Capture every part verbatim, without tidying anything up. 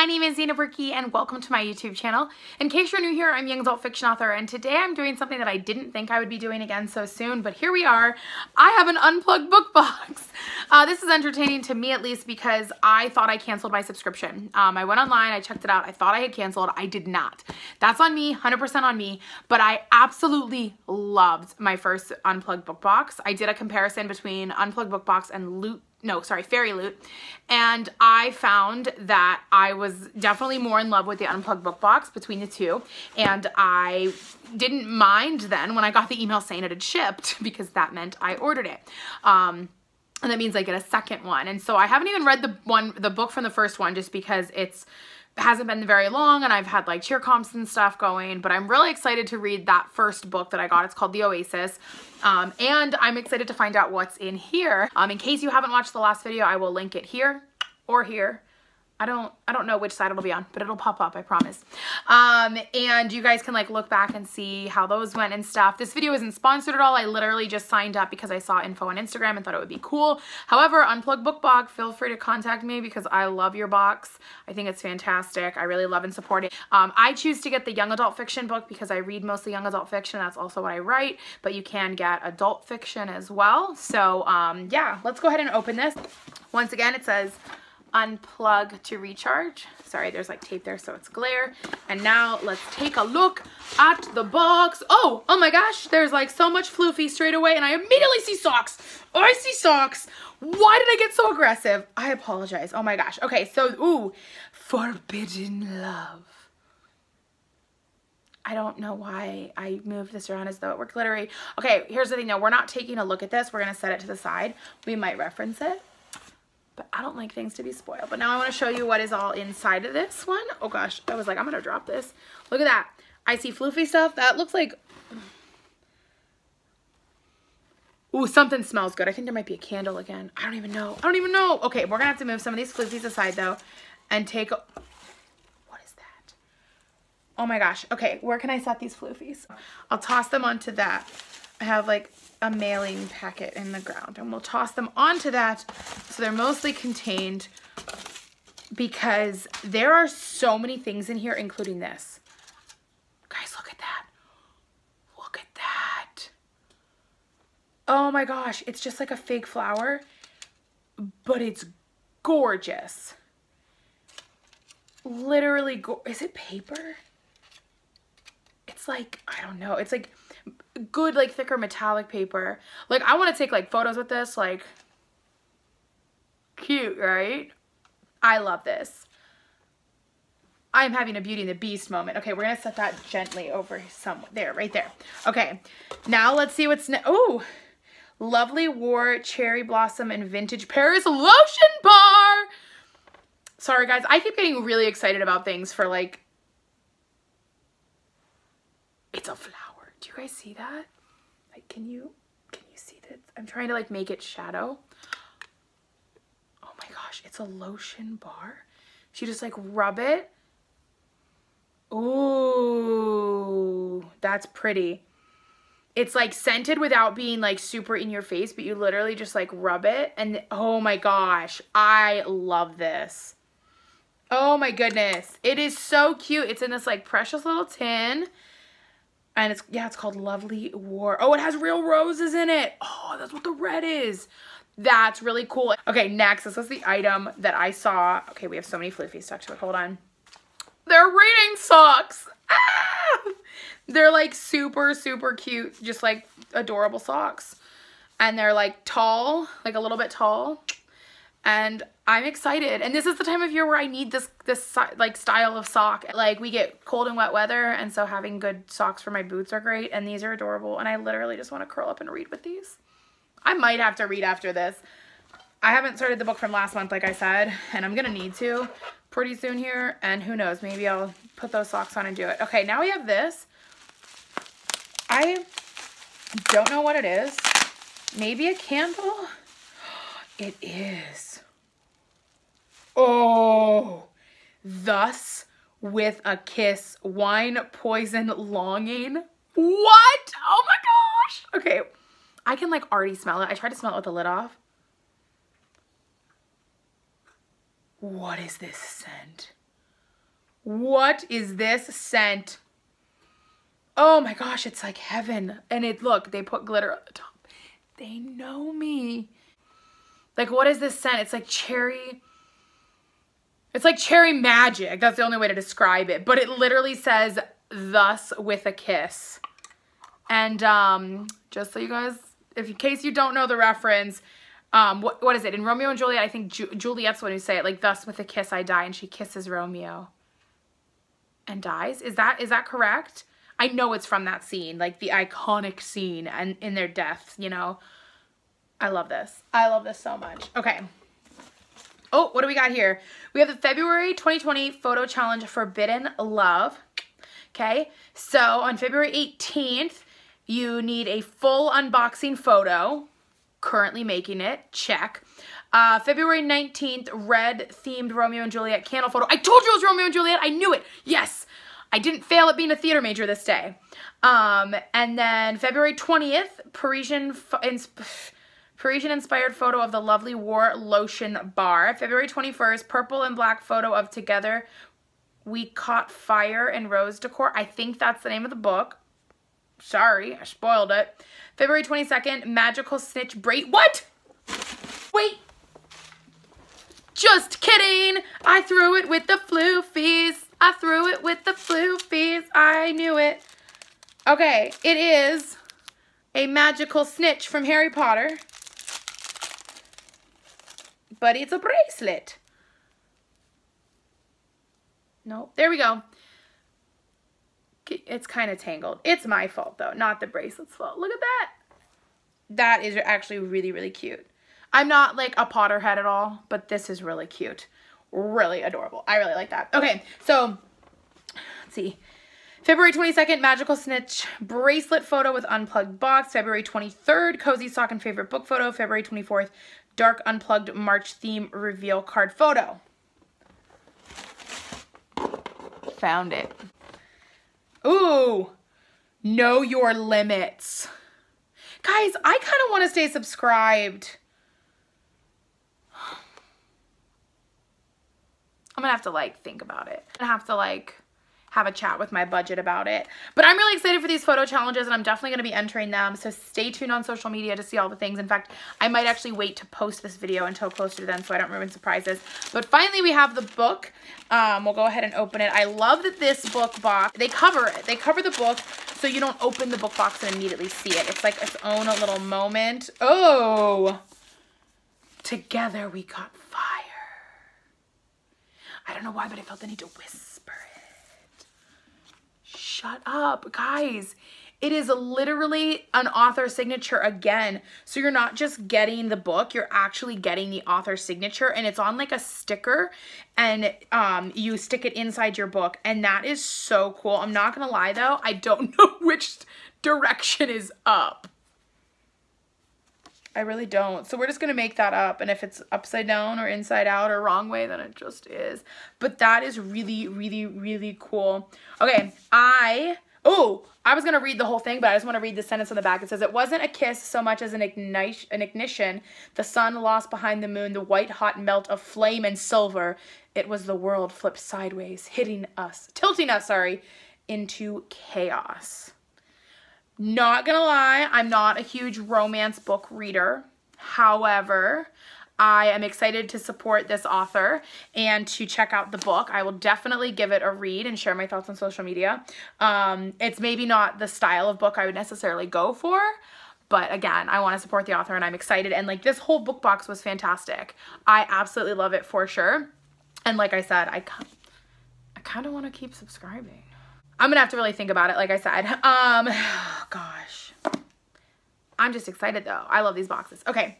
my name is Dana Burkey and welcome to my YouTube channel. In case you're new here, I'm a young adult fiction author and today I'm doing something that I didn't think I would be doing again so soon, but here we are. I have an unplugged book box. Uh, this is entertaining to me at least because I thought I canceled my subscription. Um, I went online, I checked it out, I thought I had canceled, I did not. That's on me, one hundred percent on me, but I absolutely loved my first unplugged book box. I did a comparison between unplugged book box and loot No, sorry, Fairy Loot, and I found that I was definitely more in love with the Unplugged Book Box between the two, and I didn't mind then when I got the email saying it had shipped because that meant I ordered it. Um, and that means I get a second one, and so I haven't even read the one, the book from the first one just because it's hasn't been very long and I've had like cheer comps and stuff going, but I'm really excited to read that first book that I got. It's called The Oasis. Um, and I'm excited to find out what's in here. Um, in case you haven't watched the last video, I will link it here or here. I don't, I don't know which side it'll be on, but it'll pop up, I promise. Um, and you guys can like look back and see how those went and stuff. This video isn't sponsored at all. I literally just signed up because I saw info on Instagram and thought it would be cool. However, Unplugged Book Box, feel free to contact me because I love your box. I think it's fantastic. I really love and support it. Um, I choose to get the young adult fiction book because I read mostly young adult fiction. That's also what I write, but you can get adult fiction as well. So um, yeah, let's go ahead and open this. Once again, it says, unplug to recharge. Sorry, there's like tape there so it's glare. And now let's take a look at the box. Oh, oh my gosh, there's like so much floofy straight away and I immediately see socks. Oh, I see socks. Why did I get so aggressive? I apologize. Oh my gosh. Okay, so, ooh, forbidden love. I don't know why I moved this around as though it were glittery. Okay, here's the thing though. We're not taking a look at this. We're gonna set it to the side. We might reference it. I don't like things to be spoiled. But now I want to show you what is all inside of this one. Oh gosh, I was like, I'm gonna drop this. Look at that. I see floofy stuff. That looks like, ooh, something smells good. I think there might be a candle again. I don't even know. I don't even know. Okay, we're gonna have to move some of these floofies aside though and take a... What is that? Oh my gosh. Okay, where can I set these floofies? I'll toss them onto that. I have like a mailing packet in the ground and we'll toss them onto that so they're mostly contained because there are so many things in here, including this. Guys, look at that. Look at that. Oh my gosh, it's just like a fake flower, but it's gorgeous. Literally, go- is it paper? It's like, I don't know, it's like good, like thicker metallic paper. Like I want to take like photos with this, like cute, right? I love this. I'm having a Beauty and the Beast moment. Okay, we're going to set that gently over somewhere. There, right there. Okay, now let's see what's, oh, Lovely War, Cherry Blossom, and Vintage Paris Lotion Bar. Sorry guys, I keep getting really excited about things for like, it's a flower. Do you guys see that? Like, can you, can you see that? I'm trying to like make it shadow. Oh my gosh, it's a lotion bar. She just like rub it. Ooh, that's pretty. It's like scented without being like super in your face, but you literally just like rub it and oh my gosh, I love this. Oh my goodness. It is so cute. It's in this like precious little tin. And it's, yeah, it's called Lovely War. Oh, it has real roses in it. Oh, that's what the red is. That's really cool. Okay, next, this was the item that I saw. Okay, we have so many floofies stuck to it. Hold on. They're reading socks. Ah! They're like super, super cute. Just like adorable socks. And they're like tall, like a little bit tall. And I'm excited. And this is the time of year where I need this, this like style of sock. Like we get cold and wet weather. And so having good socks for my boots are great. And these are adorable. And I literally just want to curl up and read with these. I might have to read after this. I haven't started the book from last month, like I said, and I'm going to need to pretty soon here. And who knows, maybe I'll put those socks on and do it. Okay. Now we have this. I don't know what it is. Maybe a candle. It is. Oh, thus with a kiss, wine, poison, longing. What? Oh my gosh. Okay. I can like already smell it. I tried to smell it with the lid off. What is this scent? What is this scent? Oh my gosh, it's like heaven. And it, look, they put glitter on the top. They know me. Like, what is this scent? It's like cherry. It's like cherry magic. That's the only way to describe it. But it literally says, thus with a kiss. And um, just so you guys, if in case you don't know the reference, um, what, what is it? In Romeo and Juliet, I think Ju Juliet's the one who say it, like, thus with a kiss I die. And she kisses Romeo and dies. Is that, is that correct? I know it's from that scene, like the iconic scene and in their deaths, you know. I love this. I love this so much. Okay. Oh, what do we got here? We have the February twenty twenty Photo Challenge Forbidden Love. Okay. So on February eighteenth, you need a full unboxing photo. Currently making it. Check. Uh, February nineteenth, red themed Romeo and Juliet candle photo. I told you it was Romeo and Juliet. I knew it. Yes. I didn't fail at being a theater major this day. Um, and then February twentieth, Parisian insp Parisian-inspired photo of the Lovely War lotion bar. February twenty-first, purple and black photo of Together We Caught Fire and Rose Decor. I think that's the name of the book. Sorry, I spoiled it. February twenty-second, magical snitch braid. What? Wait. Just kidding. I threw it with the floofies. I threw it with the floofies. I knew it. Okay, it is a magical snitch from Harry Potter. But it's a bracelet. Nope. There we go. It's kind of tangled. It's my fault, though. Not the bracelet's fault. Look at that. That is actually really, really cute. I'm not, like, a Potterhead at all, but this is really cute. Really adorable. I really like that. Okay, so let's see. February twenty-second, magical snitch bracelet photo with unplugged box. February twenty-third, cozy sock and favorite book photo. February twenty-fourth, dark unplugged March theme reveal card photo. Found it. Ooh, know your limits. Guys, I kind of want to stay subscribed. I'm gonna have to like think about it. I'm gonna have to like have a chat with my budget about it. But I'm really excited for these photo challenges and I'm definitely gonna be entering them. So stay tuned on social media to see all the things. In fact, I might actually wait to post this video until closer to then so I don't ruin surprises. But finally we have the book. Um, we'll go ahead and open it. I love that this book box, they cover it. They cover the book so you don't open the book box and immediately see it. It's like its own a little moment. Oh, Together We Caught Fire. I don't know why, but I felt the need to whisper it. Shut up, guys. It is literally an author's signature again. So you're not just getting the book, you're actually getting the author's signature and it's on like a sticker and um, you stick it inside your book and that is so cool. I'm not gonna lie though, I don't know which direction is up. I really don't. So we're just going to make that up. And if it's upside down or inside out or wrong way, then it just is. But that is really, really, really cool. Okay. I, oh, I was going to read the whole thing, but I just want to read the sentence on the back. It says, it wasn't a kiss so much as an ignition, an ignition. The sun lost behind the moon, the white hot melt of flame and silver. It was the world flipped sideways, hitting us, tilting us, sorry, into chaos. Not gonna lie, I'm not a huge romance book reader. However, I am excited to support this author and to check out the book. I will definitely give it a read and share my thoughts on social media. Um, it's maybe not the style of book I would necessarily go for, but again, I want to support the author and I'm excited. And like this whole book box was fantastic. I absolutely love it for sure. And like I said, I, I kind of want to keep subscribing. I'm gonna have to really think about it, like I said. Um, oh gosh. I'm just excited though. I love these boxes. Okay,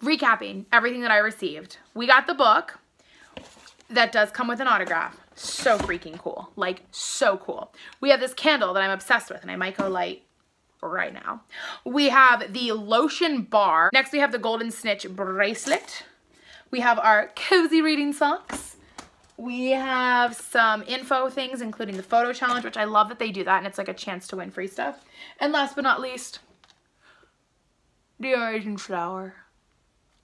recapping everything that I received. We got the book that does come with an autograph. So freaking cool, like so cool. We have this candle that I'm obsessed with and I might go light right now. We have the lotion bar. Next we have the golden snitch bracelet. We have our cozy reading socks. We have some info things, including the photo challenge, which I love that they do that, and it's like a chance to win free stuff. And last but not least, the origin flower.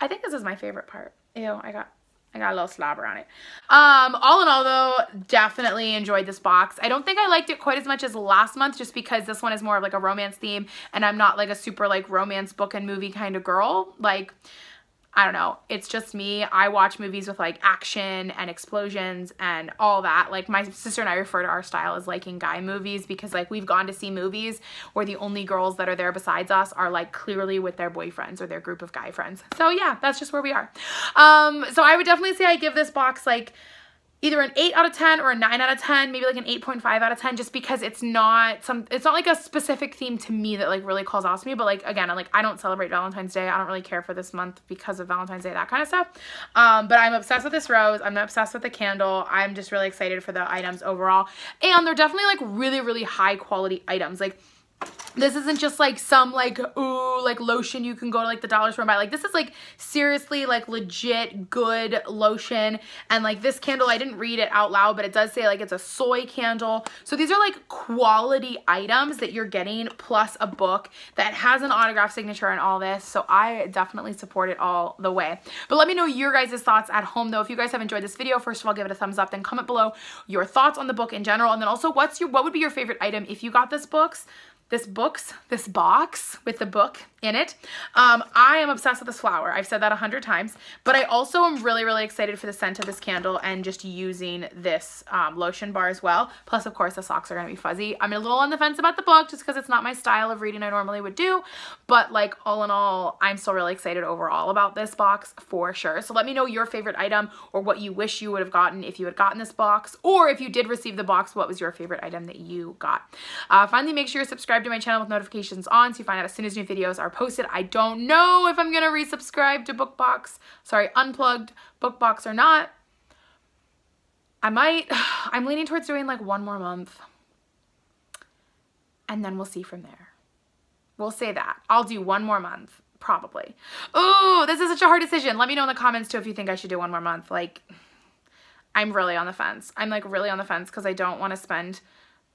I think this is my favorite part. Ew, I got I got a little slobber on it. Um, all in all, though, definitely enjoyed this box. I don't think I liked it quite as much as last month, just because this one is more of like a romance theme, and I'm not like a super like romance book and movie kind of girl. Like, I don't know. It's just me. I watch movies with like action and explosions and all that. Like, my sister and I refer to our style as liking guy movies, because like we've gone to see movies where the only girls that are there besides us are like clearly with their boyfriends or their group of guy friends. So yeah, that's just where we are. Um, so I would definitely say I give this box like either an eight out of ten or a nine out of ten, maybe like an eight point five out of ten, just because it's not some, it's not like a specific theme to me that like really calls out to me. But like, again, I'm like, I don't celebrate Valentine's Day. I don't really care for this month because of Valentine's Day, that kind of stuff. Um, but I'm obsessed with this rose. I'm obsessed with the candle. I'm just really excited for the items overall. And they're definitely like really, really high quality items. Like, this isn't just like some like, ooh, like lotion you can go to like the dollar store and buy. Like, this is like seriously like legit good lotion. And like this candle, I didn't read it out loud, but it does say like it's a soy candle. So these are like quality items that you're getting, plus a book that has an autograph signature and all this. So I definitely support it all the way. But let me know your guys' thoughts at home, though. If you guys have enjoyed this video, first of all, give it a thumbs up, then comment below your thoughts on the book in general. And then also, what's your, what would be your favorite item if you got this books? This books, this box with the book in it. Um, I am obsessed with this flower. I've said that a hundred times, but I also am really, really excited for the scent of this candle and just using this um, lotion bar as well. Plus, of course, the socks are gonna be fuzzy. I'm a little on the fence about the book just because it's not my style of reading I normally would do, but like all in all, I'm still really excited overall about this box for sure. So let me know your favorite item or what you wish you would have gotten if you had gotten this box, or if you did receive the box, what was your favorite item that you got? Uh, finally, make sure you're subscribed to my channel with notifications on, so you find out as soon as new videos are posted. I don't know if I'm gonna resubscribe to Book Box, sorry, Unplugged Book Box or not. I might, I'm leaning towards doing like one more month, and then we'll see from there. We'll say that. I'll do one more month, probably. Ooh, this is such a hard decision. Let me know in the comments too if you think I should do one more month. Like, I'm really on the fence. I'm like really on the fence because I don't want to spend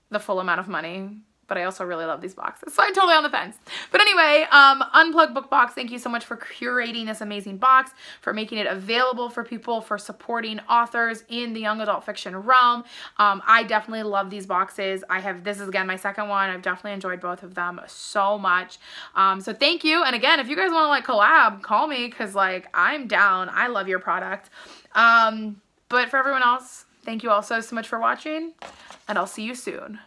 the full amount of money, but I also really love these boxes, so I'm totally on the fence. But anyway, um, Unplugged Book Box, thank you so much for curating this amazing box, for making it available for people, for supporting authors in the young adult fiction realm. Um, I definitely love these boxes. I have, this is again my second one. I've definitely enjoyed both of them so much. Um, so thank you. And again, if you guys wanna like collab, call me, cause like I'm down, I love your product. Um, but for everyone else, thank you all so, so much for watching, and I'll see you soon.